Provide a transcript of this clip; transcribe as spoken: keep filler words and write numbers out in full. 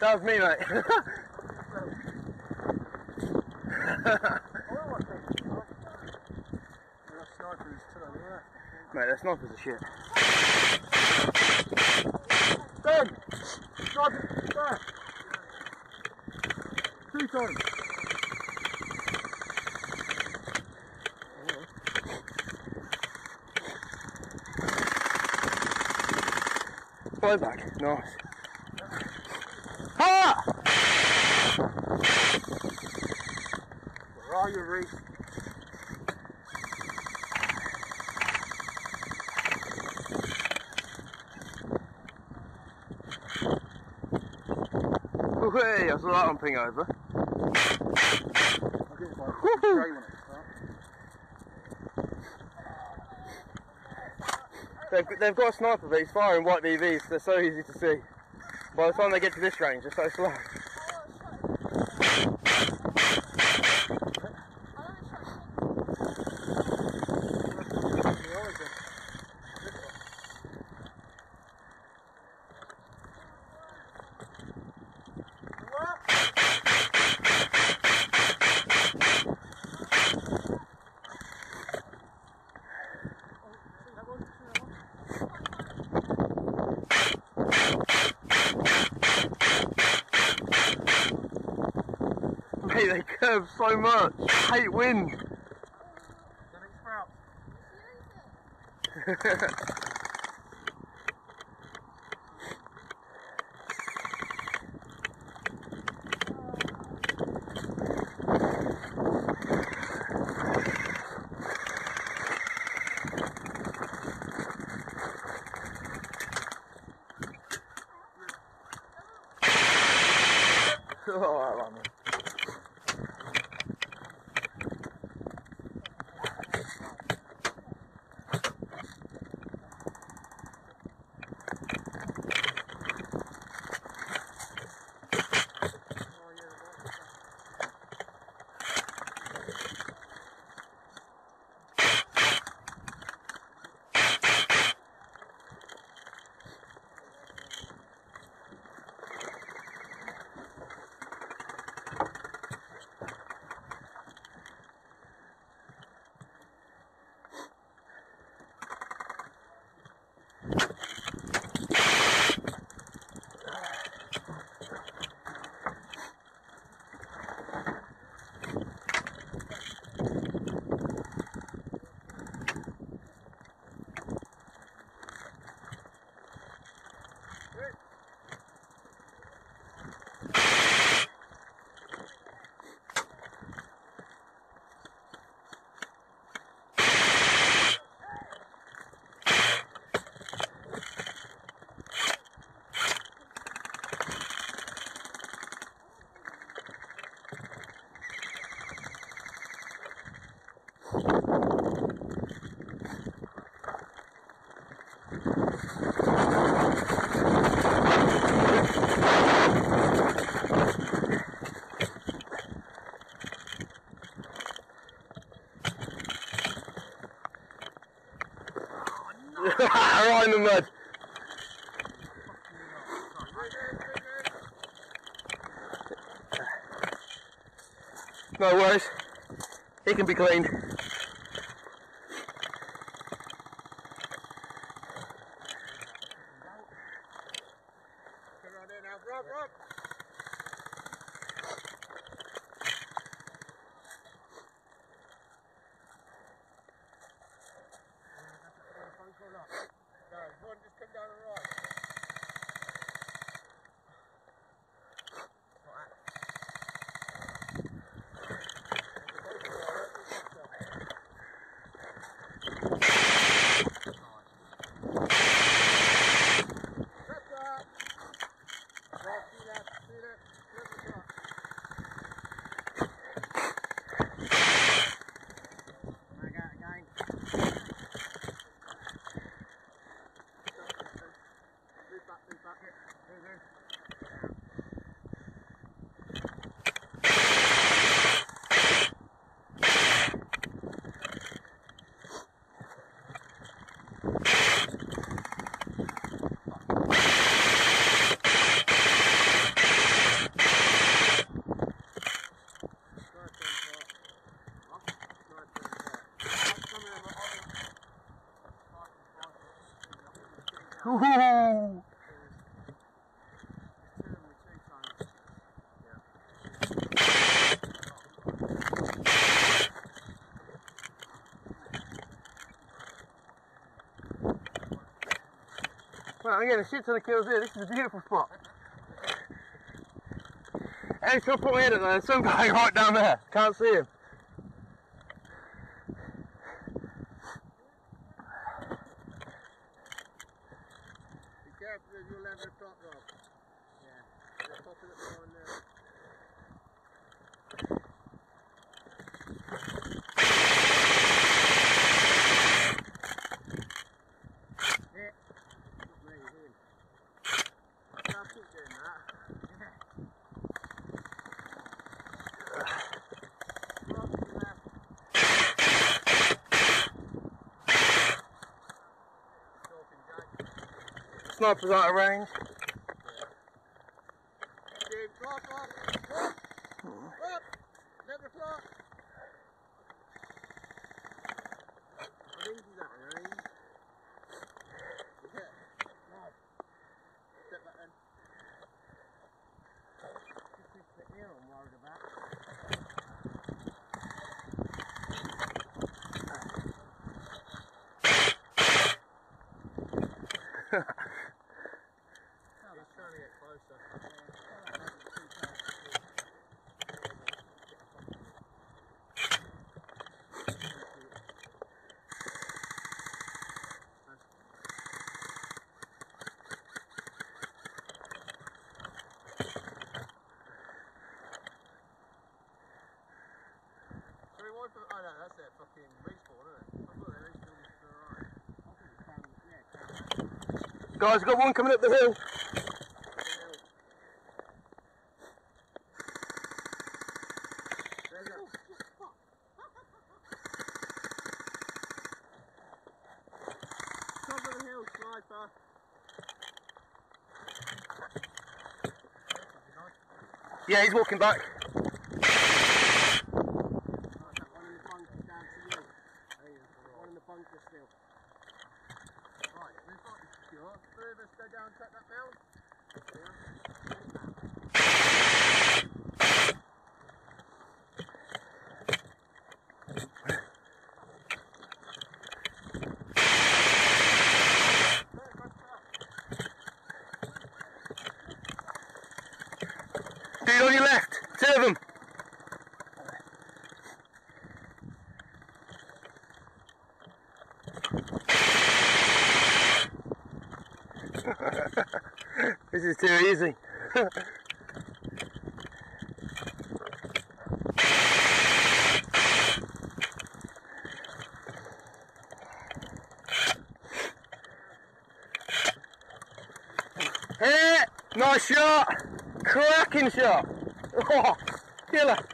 That was me, mate. Mate, that sniper's a shit. Done! Sniper's back! Two times! Buyback, nice. Ah! Where are you, Reece? Hey, I saw that one ping over. they've, they've got a sniper, but he's firing white B Vs, they're so easy to see. By the time they get to this range, they're so slow. They curve so much. I hate wind. Oh, I right in the mud. No worries. It can be cleaned. Ooh. Well, I'm getting a shit ton of kills here. This is a beautiful spot. Hey, so put me in it, there's some guy right down there. Can't see him. Sniper's out of range. Guys, got one coming up the hill. Top of the hill, sniper. Yeah, he's walking back. This is too easy. Hey, nice shot, cracking shot. Oh, killer.